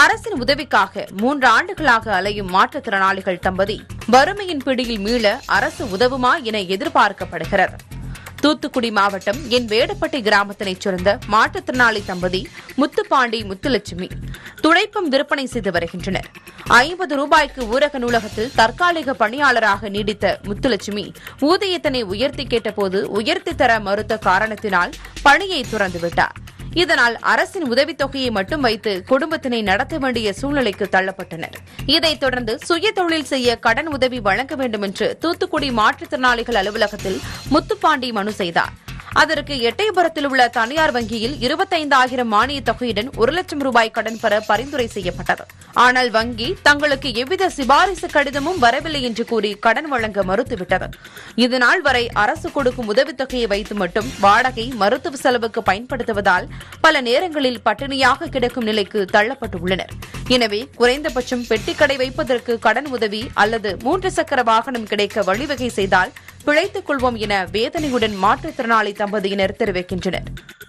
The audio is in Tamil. அரசின் உதவிக்காக 3 ஆண்டுகளாக அலையும் மாற்றுத்திறனாளிகள் தம்பதி வறுமையின் பிடியில் மீள அரசு உதவுமா என எதிர்பார்க்கப்படுகிறது. தூத்துக்குடி மாவட்டம் என் வேடப்பட்டி கிராமத்தினைச் சேர்ந்த மாற்றுத்திறனாளி தம்பதி முத்துப்பாண்டி முத்துலட்சுமி துடைப்பம் விற்பனை செய்து வருகின்றனர். 50 ரூபாய்க்கு ஊரக நூலகத்தில் தற்காலிக பணியாளராக நீடித்த முத்துலட்சுமி ஊதியத்தினை உயர்த்தி கேட்டபோது உயர்த்தி தர மறுத்த காரணத்தினால் பணியை துறந்துவிட்டார். இதனால் அரசின் உதவித்தொகையை மட்டும் வைத்து குடும்பத்தினை நடத்த வேண்டிய சூழ்நிலைக்கு தள்ளப்பட்டனர். இதைத் தொடர்ந்து சுய தொழில் செய்ய கடன் உதவி வழங்க வேண்டும் என்று தூத்துக்குடி மாற்றுத்திறனாளிகள் அலுவலகத்தில் முத்துப்பாண்டி மனு செய்தார். அதற்கு எட்டயபுரத்தில் உள்ள தனியார் வங்கியில் 25,000 மானியத் தொகையுடன் 1 லட்சம் ரூபாய் கடன் பெற பரிந்துரை செய்யப்பட்டது. ஆனால் வங்கி தங்களுக்கு எவ்வித சிபாரிசு கடிதமும் வரவில்லை என்று கூறி கடன் வழங்க மறுத்துவிட்டது. இதனால் வரை அரசு கொடுக்கும் உதவித்தொகையை வைத்து மட்டும் வாடகை மருத்துவ செலவுக்கு பயன்படுத்துவதால் பல நேரங்களில் பட்டினியாக கிடக்கும் நிலைக்கு தள்ளப்பட்டுள்ளனர். எனவே குறைந்தபட்சம் பெட்டிக்கடை வைப்பதற்கு கடன் உதவி அல்லது 3 சக்கர வாகனம் கிடைக்க வழிவகை செய்தால் பிழைத்துக் கொள்வோம் என வேதனையுடன் மாற்றுத்திறனாளி தம்பதியினர் தெரிவிக்கின்றனர்.